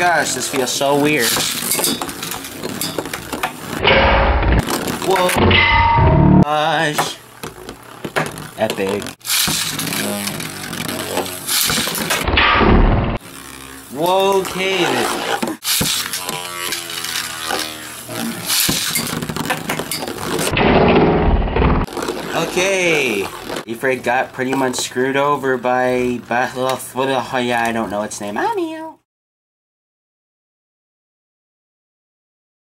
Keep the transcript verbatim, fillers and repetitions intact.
gosh, this feels so weird. Whoa. Gosh. Epic. Whoa, okay. Okay. Ifrit got pretty much screwed over by... by, yeah, I don't know its name.